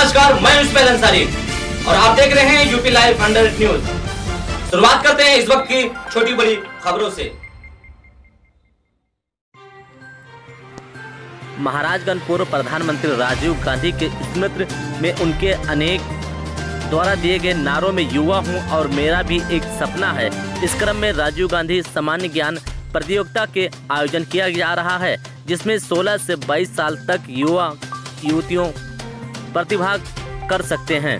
नमस्कार, मैं उस्मान अंसारी और आप देख रहे हैं यूपी लाइव 100 न्यूज। शुरुआत करते हैं इस वक्त की छोटी बड़ी खबरों से। महाराजगंज पूर्व प्रधानमंत्री राजीव गांधी के स्मृति में उनके अनेक द्वारा दिए गए नारों में युवा हूं और मेरा भी एक सपना है, इस क्रम में राजीव गांधी सामान्य ज्ञान प्रतियोगिता के आयोजन किया जा रहा है, जिसमें 16 से 22 साल तक युवा युवतियों प्रतिभाग कर सकते हैं।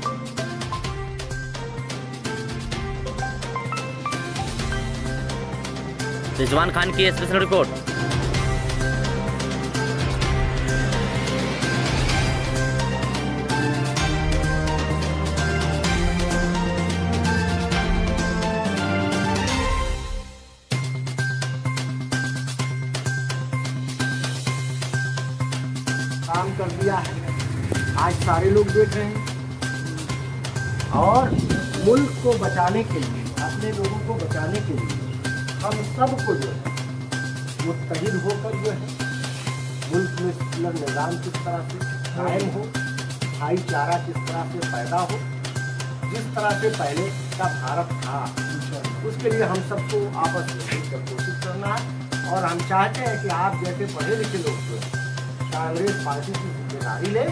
रिजवान खान की स्पेशल रिपोर्ट। काम कर दिया है, आज सारे लोग देख रहे हैं और मुल्क को बचाने के लिए, अपने लोगों को बचाने के लिए हम सबको जो है मुस्तैद होकर जो है मुल्क में सेकुलर निज़ाम किस तरह से कायम हो, भाईचारा किस तरह से पैदा हो, जिस तरह से पहले का भारत था, उसके लिए हम सबको आपस में मिलकर कोशिश करना है। और हम चाहते हैं कि आप जैसे पढ़े लिखे लोग जो हैं कांग्रेस पार्टी की जिम्मेदारी ले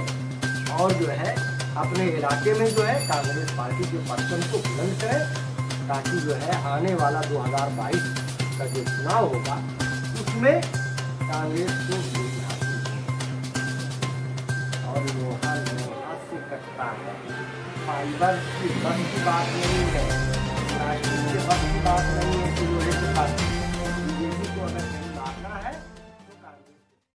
और जो है अपने इलाके में जो है कांग्रेस पार्टी के परचम को बुलंद करें, ताकि जो है आने वाला 2022 का जो चुनाव होगा उसमें कांग्रेस को जीत हासिल हो। और लोहा लोहा से कटता है, फाइबर की बात नहीं है।